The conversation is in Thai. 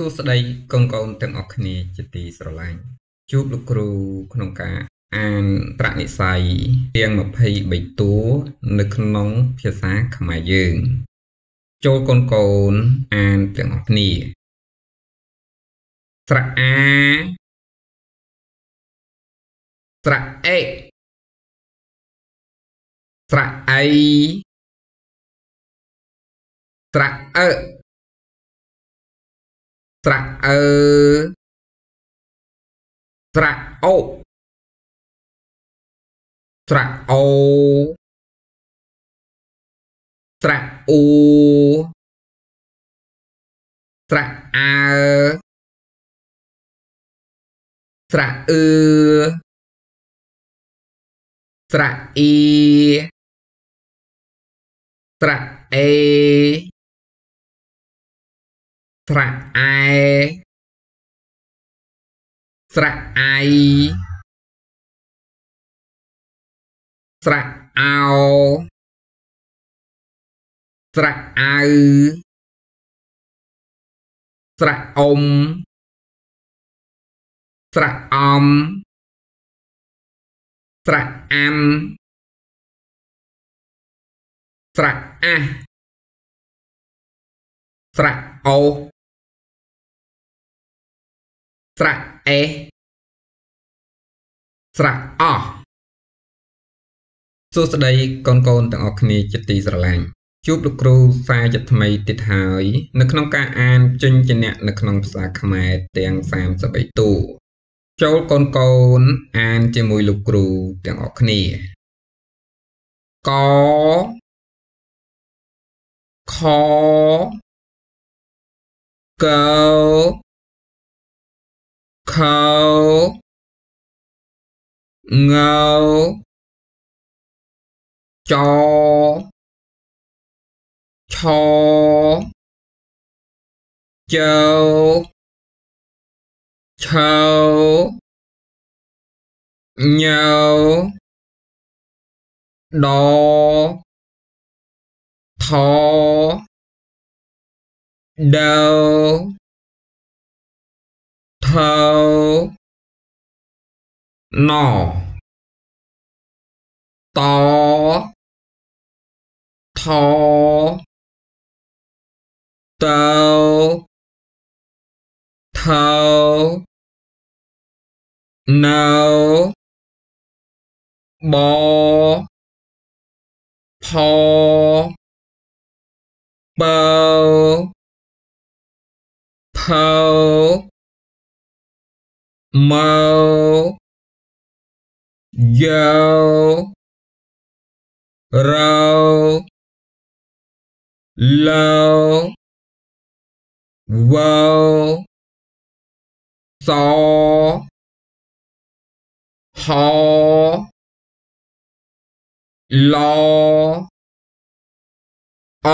สุดท้ายกงกงเต็มออกนี้จะตีสลายจูบลูกครูขนมกาอ่านตระหนี่ใส่เตียงมาพายใบตัวนึกขนมเพียสาขมายืนโจกงกงอ่านเต็มออกนี้ตระอาตระเอตระไอตระเอตระเอตระโอตระโอตระอูตระอาตระเอตระอีตระเอตระไอตระไอตระเอาตระเอาตระอมตระอมตระอมตระอะตระโอตระเอตระอสุดท้ายกงกงต่างออกนี้จะตีสลายจูบลูกครูสายจะทำไมติดหายนักน้องการอ่านจนจะเนี่ยนักน้องภาษาขมายเตียงสามสบายตู้โจกงกงอ่านจะมวยลูกครูต่างออกนี้กอคอเกลเขเงาจอชอเจ้าเช้าเงาดอทอเดาเท่านอตอทอเตาเท่านบอพอเปาเผาเมาเยาเราเลาวสอหอลออ